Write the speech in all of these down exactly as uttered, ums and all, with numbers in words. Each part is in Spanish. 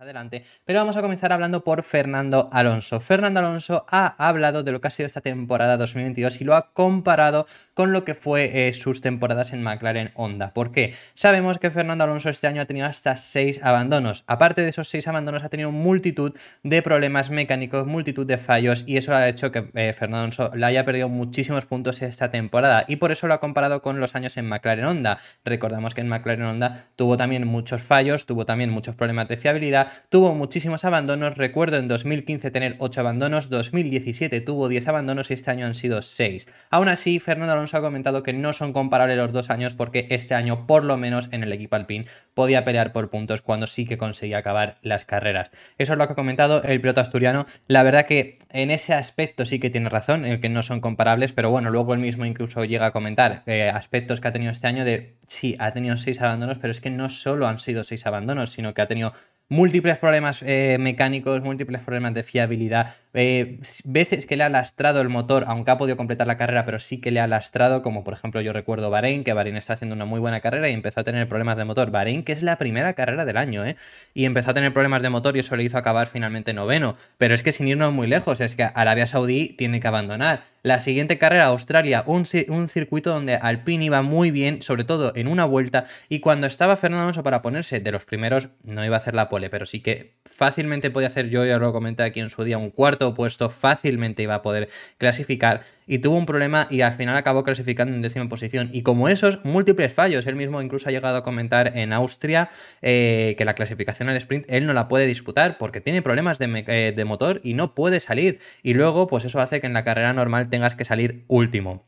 Adelante, pero vamos a comenzar hablando por Fernando Alonso. Fernando Alonso ha hablado de lo que ha sido esta temporada dos mil veintidós y lo ha comparado con lo que fue eh, sus temporadas en McLaren Honda. ¿Por qué? Sabemos que Fernando Alonso este año ha tenido hasta seis abandonos. Aparte de esos seis abandonos, ha tenido multitud de problemas mecánicos, multitud de fallos, y eso ha hecho que eh, Fernando Alonso le haya perdido muchísimos puntos esta temporada, y por eso lo ha comparado con los años en McLaren Honda. Recordamos que en McLaren Honda tuvo también muchos fallos, tuvo también muchos problemas de fiabilidad, tuvo muchísimos abandonos. Recuerdo en dos mil quince tener ocho abandonos, dos mil diecisiete tuvo diez abandonos y este año han sido seis. Aún así, Fernando Alonso ha comentado que no son comparables los dos años porque este año, por lo menos en el equipo Alpine, podía pelear por puntos cuando sí que conseguía acabar las carreras. Eso es lo que ha comentado el piloto asturiano. La verdad que en ese aspecto sí que tiene razón, en el que no son comparables, pero bueno, luego él mismo incluso llega a comentar eh, aspectos que ha tenido este año de, sí, ha tenido seis abandonos, pero es que no solo han sido seis abandonos, sino que ha tenido múltiples problemas eh, mecánicos, múltiples problemas de fiabilidad, eh, veces que le ha lastrado el motor, aunque ha podido completar la carrera, pero sí que le ha lastrado, como por ejemplo yo recuerdo Bahrein, que Bahrein está haciendo una muy buena carrera y empezó a tener problemas de motor. Bahrein, que es la primera carrera del año, ¿eh? Y empezó a tener problemas de motor y eso le hizo acabar finalmente noveno. Pero es que sin irnos muy lejos, es que Arabia Saudí tiene que abandonar. La siguiente carrera, Australia, un, un circuito donde Alpine iba muy bien, sobre todo en una vuelta, y cuando estaba Fernando Alonso para ponerse de los primeros, no iba a hacer la pole, pero sí que fácilmente podía hacer, yo ya lo comenté aquí en su día, un cuarto puesto, fácilmente iba a poder clasificar, y tuvo un problema y al final acabó clasificando en décima posición. Y como esos, múltiples fallos. Él mismo incluso ha llegado a comentar en Austria eh, que la clasificación al sprint él no la puede disputar porque tiene problemas de, de motor y no puede salir, y luego pues eso hace que en la carrera normal tengas que salir último.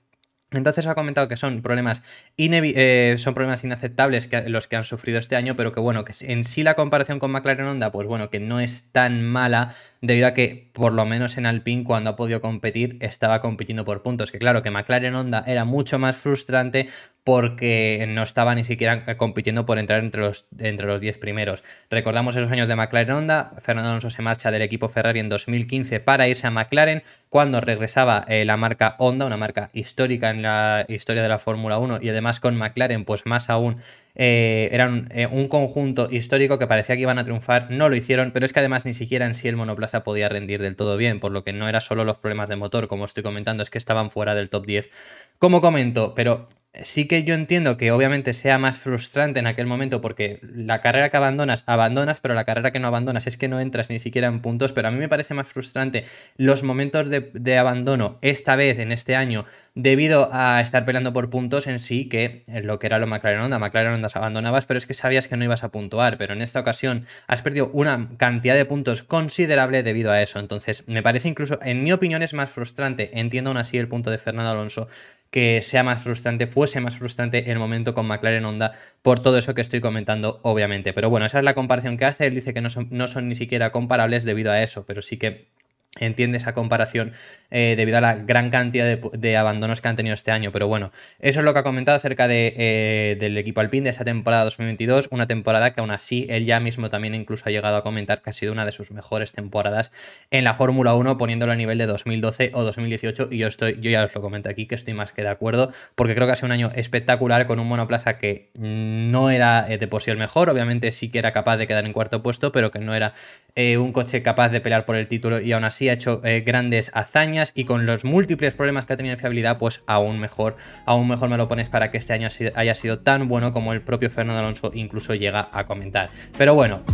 Entonces ha comentado que son problemas, eh, son problemas inaceptables que los que han sufrido este año, pero que bueno, que en sí la comparación con McLaren Honda, pues bueno, que no es tan mala, debido a que por lo menos en Alpine, cuando ha podido competir, estaba compitiendo por puntos. Que claro, que McLaren Honda era mucho más frustrante porque no estaba ni siquiera compitiendo por entrar entre los, entre los diez primeros. Recordamos esos años de McLaren Honda. Fernando Alonso se marcha del equipo Ferrari en dos mil quince para irse a McLaren, cuando regresaba eh, la marca Honda, una marca histórica en la historia de la Fórmula uno, y además con McLaren, pues más aún. Eh, eran eh, un conjunto histórico que parecía que iban a triunfar, no lo hicieron, pero es que además ni siquiera en sí el monoplaza podía rendir del todo bien, por lo que no era solo los problemas de motor, como estoy comentando, es que estaban fuera del top diez, como comento. Pero sí que yo entiendo que obviamente sea más frustrante en aquel momento, porque la carrera que abandonas, abandonas, pero la carrera que no abandonas es que no entras ni siquiera en puntos. Pero a mí me parece más frustrante los momentos de, de abandono esta vez, en este año, debido a estar peleando por puntos en sí, que lo que era lo McLaren Honda. McLaren Honda abandonabas, pero es que sabías que no ibas a puntuar, pero en esta ocasión has perdido una cantidad de puntos considerable debido a eso. Entonces me parece, incluso en mi opinión, es más frustrante. Entiendo aún así el punto de Fernando Alonso, que sea más frustrante, fuese más frustrante el momento con McLaren Honda por todo eso que estoy comentando, obviamente. Pero bueno, esa es la comparación que hace. Él dice que no son, no son ni siquiera comparables debido a eso, pero sí que entiende esa comparación eh, debido a la gran cantidad de, de abandonos que han tenido este año. Pero bueno, eso es lo que ha comentado acerca de, eh, del equipo Alpine de esta temporada dos mil veintidós, una temporada que aún así él ya mismo también incluso ha llegado a comentar que ha sido una de sus mejores temporadas en la Fórmula uno, poniéndolo a nivel de dos mil doce o dos mil dieciocho, y yo, estoy, yo ya os lo comento aquí, que estoy más que de acuerdo, porque creo que ha sido un año espectacular, con un monoplaza que no era eh, de por sí el mejor. Obviamente sí que era capaz de quedar en cuarto puesto, pero que no era eh, un coche capaz de pelear por el título, y aún así ha hecho eh, grandes hazañas, y con los múltiples problemas que ha tenido de fiabilidad, pues aún mejor, aún mejor me lo pones para que este año haya sido tan bueno como el propio Fernando Alonso incluso llega a comentar. Pero bueno,